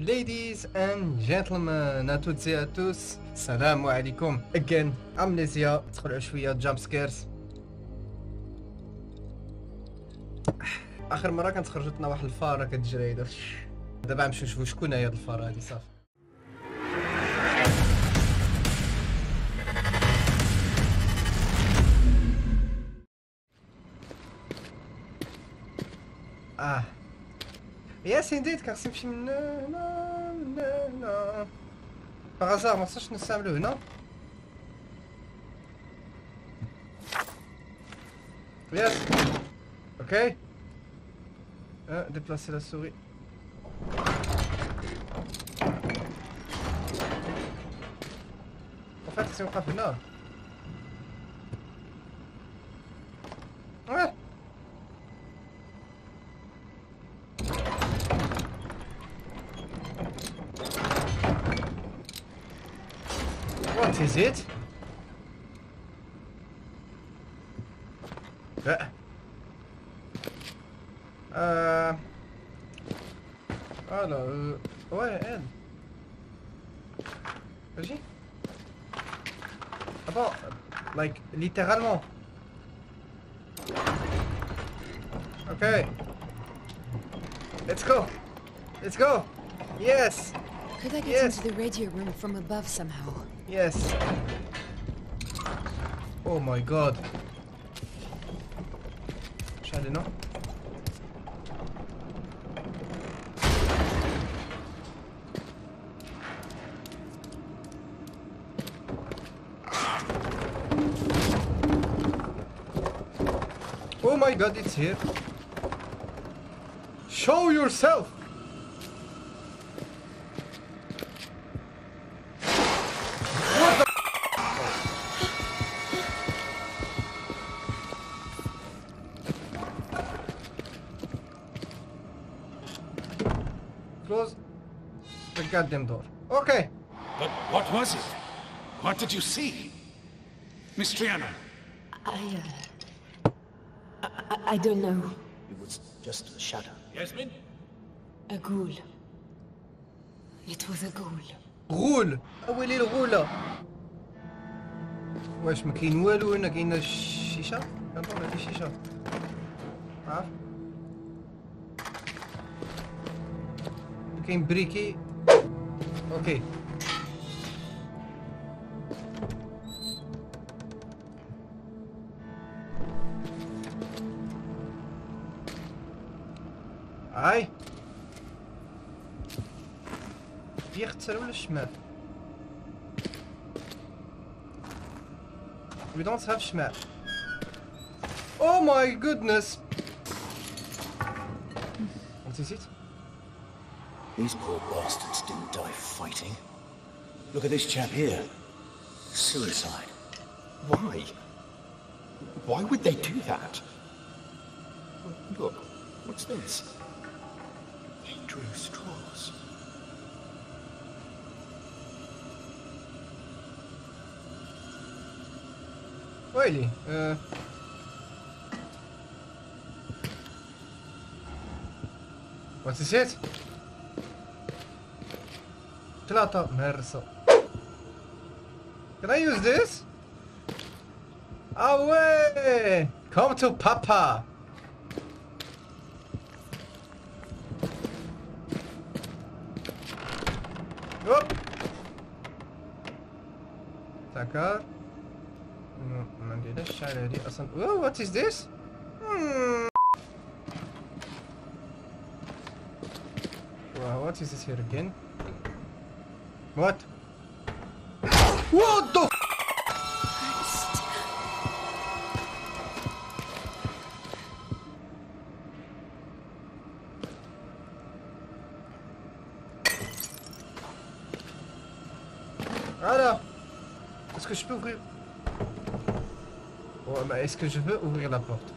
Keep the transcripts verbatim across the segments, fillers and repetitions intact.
Ladies and gentlemen, à toutes et à tous, salam alaikum. Again, Amnesia, تخلعوا شوية jump scares. آخر مرة كانت خرجتنا واحد الفارة كتجري هادا، دابا غنمشيو نشوفو شكون هي هاد الفارة هادي صافي. آه Yes indeed, car c'est un non, non, non, non. Par hasard, moi ça je ne sais pas, non? Yes. Ok. Ah, déplacer la souris. En fait, c'est un frappe nord. Ouais. What is it? Uh, oh no, where am I? Vas-y. About, like, littéralement. Okay. Let's go. Let's go. Yes. Could I get yes. into the radio room from above somehow? Yes. Oh my god. Shadow, no? Oh my god, it's here. Show yourself. Goddamn door. Okay. But what was it? What did you see? Miss Triana? I, uh, I... I don't know. It was just a shadow. Yasmin? A ghoul. It was a ghoul. Ghoul? A little ghoul. واش ما كاين والو هنا كاينه الشيشه؟ كنظن هذه الشيشه. عارف؟ كاين بريكي. Okay. Aye. يختروا الشمال. We don't have شمال. Oh my goodness. What is it? These poor bastards didn't die fighting. Look at this chap here. Suicide. Why? Why would they do that? Look, what's this? They drew straws. Really? Uh... What is it? Tlato, merso. Can I use this? Away! Come to Papa! Oh! Taka. No, man, did I shine already? Oh, what is this? Hmm. Wow, what is this here again? What? What the f***? Alors, est-ce que je peux ouvrir? Ouais, mais est-ce que je veux ouvrir la porte?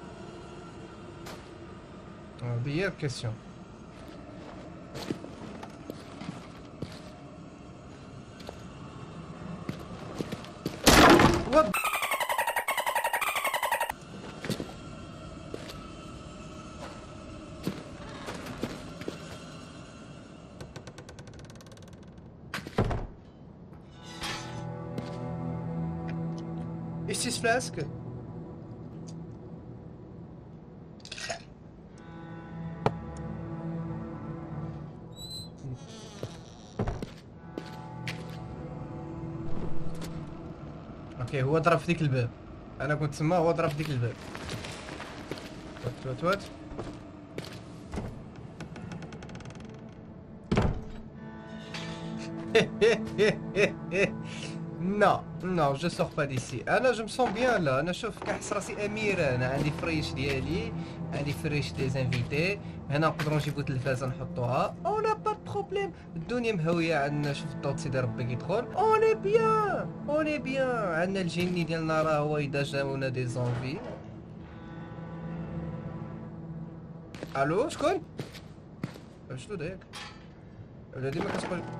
Dernière question. flask. اوكي هو ضرب في ديك الباب، انا كنت تما هو ضرب في ديك الباب. وات وات وات Non, non, je sors pas d'ici. Ah là, je me sens bien là. Je trouve que je suis Amir. Je suis fraîche d'Ali. Je suis fraîche des invités. On n'a pas de problème. On est bien. On est bien. On est bien. On a des envies. Allô, je connais. Je te dis. Je dis, mais qu'est-ce que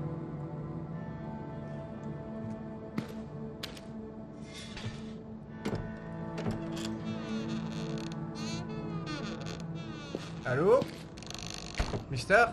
Allô Mister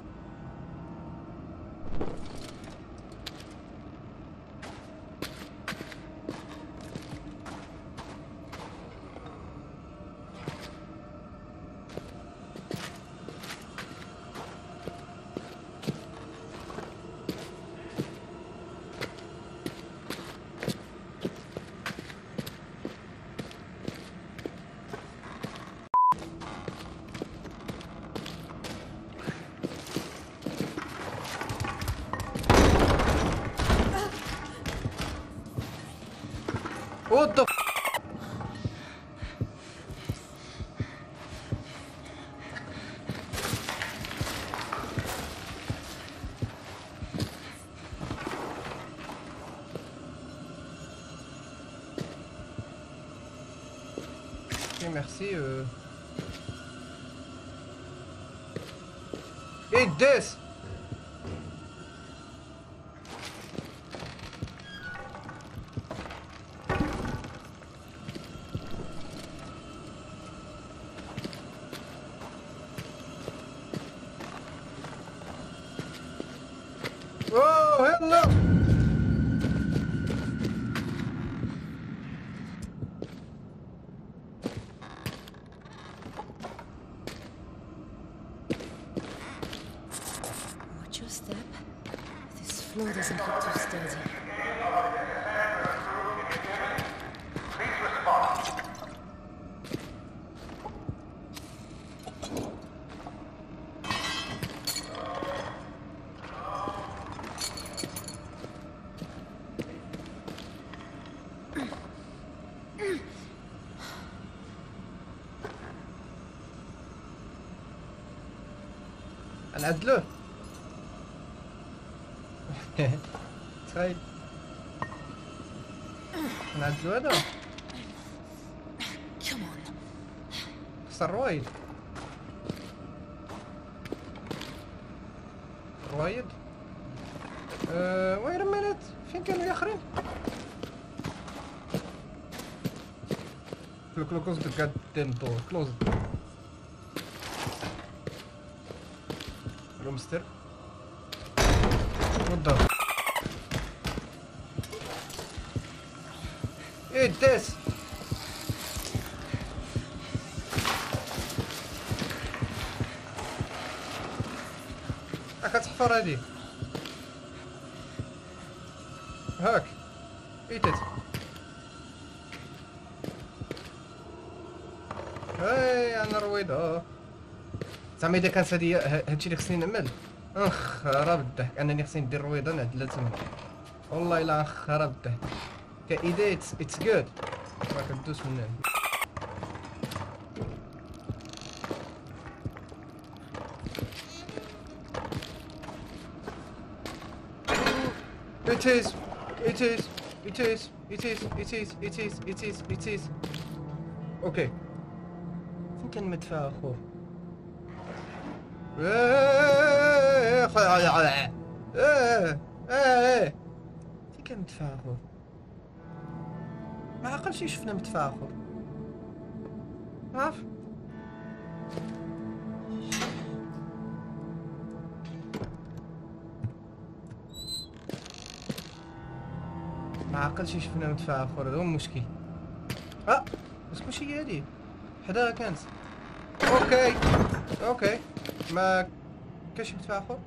What the f***? Ok, merci. Euh... Eat this! نعدلوه تخيل نعدلو هذا خسر روايد روايد وين رمانات فين كانوا الاخرين كلوز ذا غاد دام دور كلوز Mister. What the f***? Eat this! هاكا تحفر هادي هاك eat it. هاي أنا رويضة زعما إذا كانت هادي هادشي اللي خصني نعمل انخرب الضحك أنني خصني ندير رويضة نعدلها تما والله إلا انخرب الضحك كإيدا إتس إتس كود راه كدوز من هنا إت إز إت إز إت إز إت إز إت إز إت إز إت إز إت إز أوكي فين كان المدفع أخويا تي كان التفاخر ما عقلش شفنا متفاخر عارف ما عقلش شفنا متفاخر هذا هو المشكل اه بس ماشي هي هادي حداها كانت اوكي اوكي ما كاينش متفاخر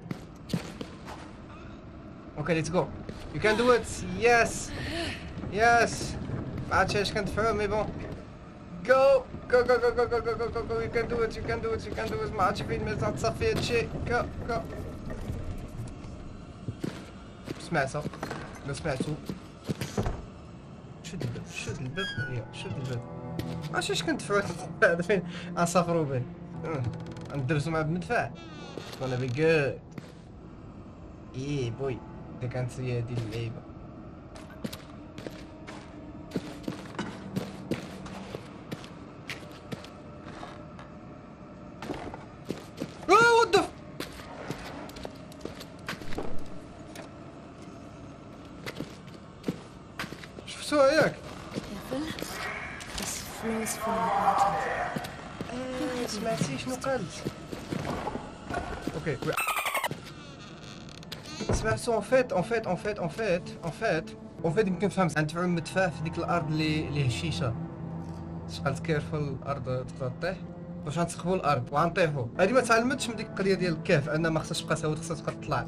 اوكي ليتس جو يو كان دو ات يس يس ما عرفتش اش كندفعو مي بون جو جو جو جو جو جو جو جو يو كان دو ات يو كان دو ات يو كان دو ات ما عرفتش فين ما تصافي هادشي جو جو سمعتها ما سمعتو شد الباب شد الباب شد الباب عرفتش اش كندفعو هذا فين غنسافرو به غندرسو مع بالمدفع وانا بي جو ايه بوي دا كانت هي هادي اللعيبه Okay. سمعتو ان فيت ان فيت ان فيت ان فيت ان فيت ان فيت يمكن فهمت غندفعو المدفع في ديك الارض اللي اللي هشيشه شحال كيرفل الارض تقدر طيح باش غنتقبو الارض وغنطيحو هادي ما تعلمتش من ديك القضيه ديال الكهف ان ما خصهاش تبقى ساوت خصها تبقى تطلع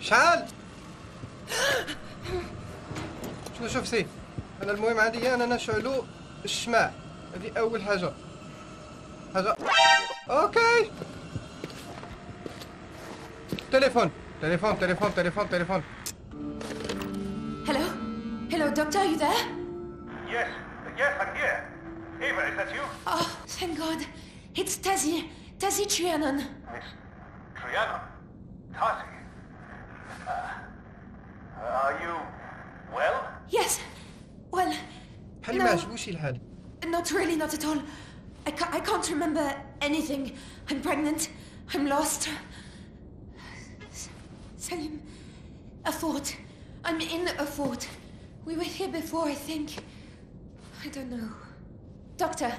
شحال شوف شوف سي انا المهم عندي هي اننا نشعلو الشمع هذه اول حاجه حاجه اوكي تليفون تليفون تليفون تليفون تليفون هلو هلو دكتور يو ذا يس يس ام هير ايفا از ذات يو اوه ثانك جود اتس تازي تازي تريانون تريانون تازي Are you well? Yes. Well. No, not really, not at all. I can't, I can't remember anything. I'm pregnant. I'm lost. Selim, a fort. I'm in a fort. We were here before, I think. I don't know. Doctor,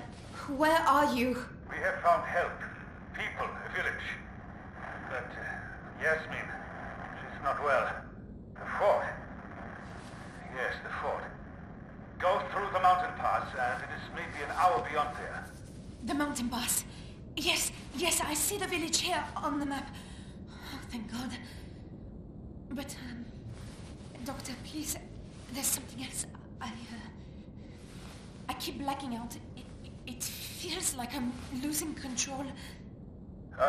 where are you? We have found help. People, a village. But uh, Yasmin, she's not well. The fort. Yes, the fort. Go through the mountain pass, and it is maybe an hour beyond there. The mountain pass. Yes, yes, I see the village here on the map. Oh, thank God. But, um, Doctor, please, there's something else. I, uh, I keep blacking out. It, it feels like I'm losing control.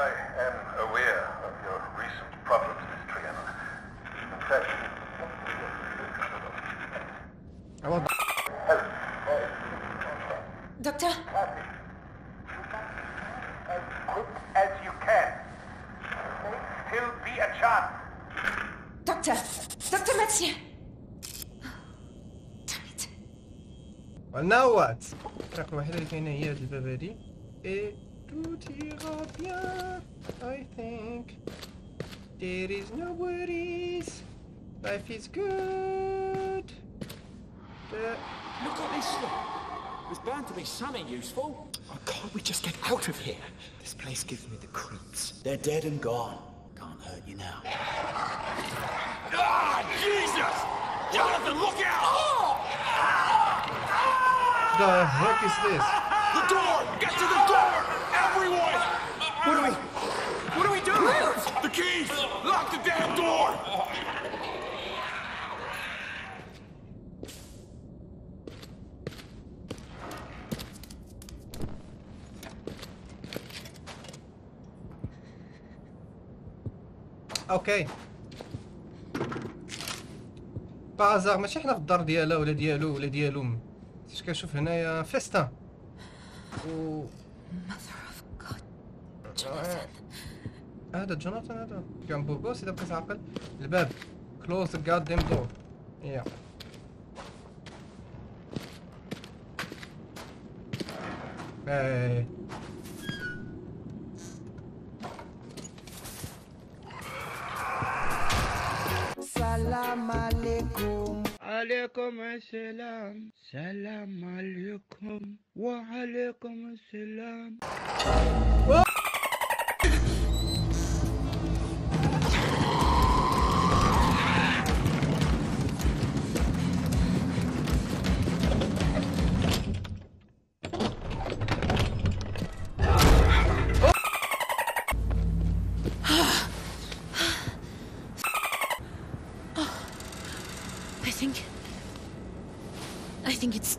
I am aware of your recent problems, Miss Triana. Doctor? As quick as you can. There may still be a chance. Doctor! Doctor Mathieu! Damn it. Well, now what? الطريقة الوحيدة اللي كاينة هي هاد الباب هادي. Et tout ira bien, I think. There is no worries. Life is good. The... Look at this. There's bound to be something useful. Oh, can't we just get out of here? This place gives me the creeps. They're dead and gone. Can't hurt you now. Ah, Jesus! Jonathan, look out! Oh! Ah! The heck is this? The door! Get to the door! Everyone! What do we... What do we do? The keys! Lock the damn door! Okay. بازار ماشي حنا في الدار ديالها ولا ديالو ولا ديالهم. اش كنشوف هنايا فيستان و هذا جوناثان هذا كان بورغوس إذا بقيت عاقل. الباب كلوز غاد ديم دور. يا باي سلام عليكم. عليكم السلام. سلام عليكم وعليكم السلام.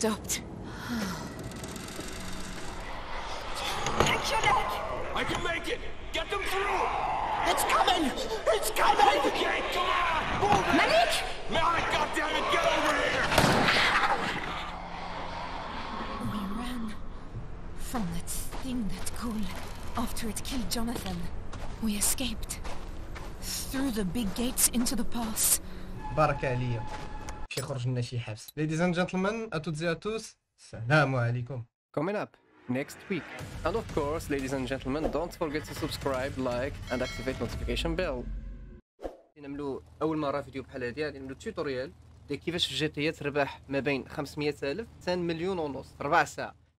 Stopped. I can make it! Get them through! It's coming! It's coming! Okay, come on! Move it! Manic! Manic, goddammit, get over here! We ran from that thing that Cole, after it killed Jonathan. We escaped. Through the big gates into the pass. Baraka Aliyah. Ladies and gentlemen, à toutes et à tous, Assalamu alaikum. Coming up next week. And of course, ladies and gentlemen, don't forget to subscribe, like, and activate notification bell. نعملو أول مرة فيديو بحال هادي، غادي نعملو توتوريال ديال كيفاش في جي تي إيه تربح ما بين خمسمية ألف حتى مليون ونص، ربع ساعة.